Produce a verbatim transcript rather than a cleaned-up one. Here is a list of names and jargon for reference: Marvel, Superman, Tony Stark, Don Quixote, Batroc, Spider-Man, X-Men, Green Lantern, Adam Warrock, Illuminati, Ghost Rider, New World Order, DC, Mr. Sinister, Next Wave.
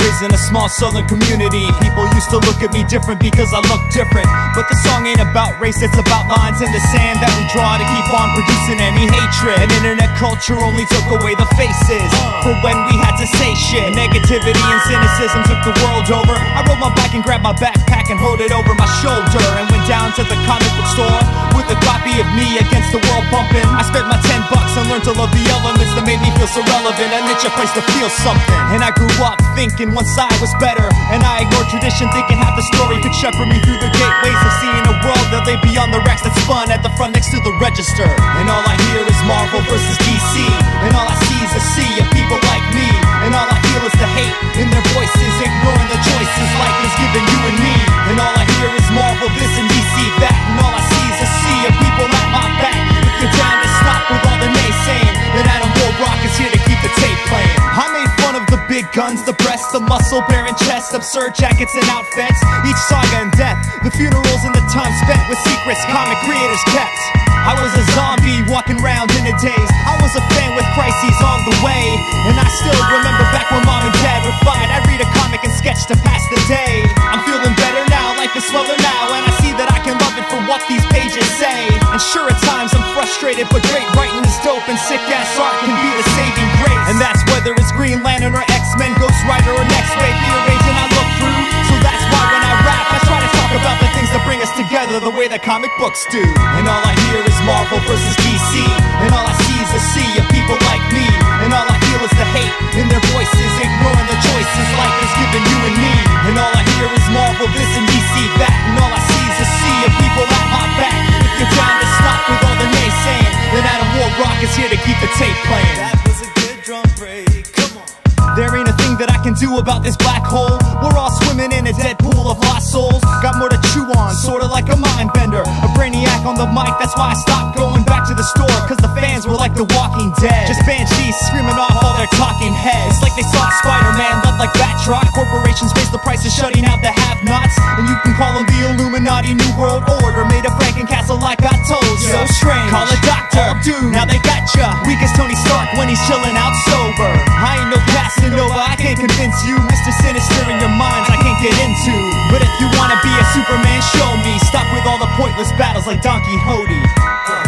raised in a small southern community. People used to look at me different because I look different. But the song ain't about race, it's about lines in the sand that we draw to keep on producing any hatred. And internet culture only took away the faces for when we had to say shit. Negativity and cynicism took the world over. I rode my bike and grabbed my backpack and hoed it over my shoulder, and went down to the comic book store with a copy of Me Against the World pumping. I spent my ten bucks and learned to love the elements that made me feel so relevant. I niche a place to feel something. And I grew up thinking one side was better, and I ignored tradition thinking half the story could shepherd me through the gateways of seeing a world that lay beyond the racks that spun at the front next to the register. And all I hear is Marvel versus D C, and all I see is a sea of people like me, and all I feel is the hate in their voices, ignoring the choices life is giving you and me. And all I hear is Marvel this and D C that, and all I see is a sea of people at my back. If you're down to stop with all the naysaying, then Adam Warrock is here to keep the tape playing. I made fun of the big guns, the breasts, the muscle bearing chest, absurd jackets and outfits, each saga and death, the funerals and the time spent with secrets comic creators kept. I was a zombie walking round in a daze. I was a fan with crises on the way, and I still remember back when mom and dad would fight. I'd read a comic and sketch to pass the day. I'm feeling better now, life is slower now, and I see that I can love it for what these pages say. And sure at times I'm frustrated, but great writing is dope, and sick ass art can be the saving grace. And that's whether it's Green Lantern or X-Men, Ghost Rider or Next Wave, the arrangement I look through. So that's why when I rap, I try to talk about the things that bring us together the way that comic books do. And all I hear is Marvel versus D C, and all I see is a sea of people like me, and all I feel is the hate in their voices, ignoring the choices life is giving you and me. And all I hear is Marvel this and D C that, and all I see is a sea of people at my back. If you're down to stop with all the naysaying, then Adam Warrock is here to keep the tape playing. That was a good drum break, come on. There ain't a thing that I can do about this black hole. We're all swimming in a dead pool of lost souls. Got more to chew on, sorta like a mind bender, a brainiac on the mic, that's why I stopped going back to the store, cause the fans were like the walking dead, just banshees screaming off all their talking heads. It's like they saw Spider-Man love like Batroc. Corporations raise the prices, shutting out the have-nots, and you can call them the Illuminati, New World Order. Made a Franken-castle like I told ya. So strange, call a doctor, oh, dude, now they got ya. Weak as Tony Stark when he's chilling out sober. I ain't no Casanova, I can't convince you. Mister Sinister in your minds I can't get into. But if you wanna be a Superman, show me. Stop with all the pointless battles like Don Quixote.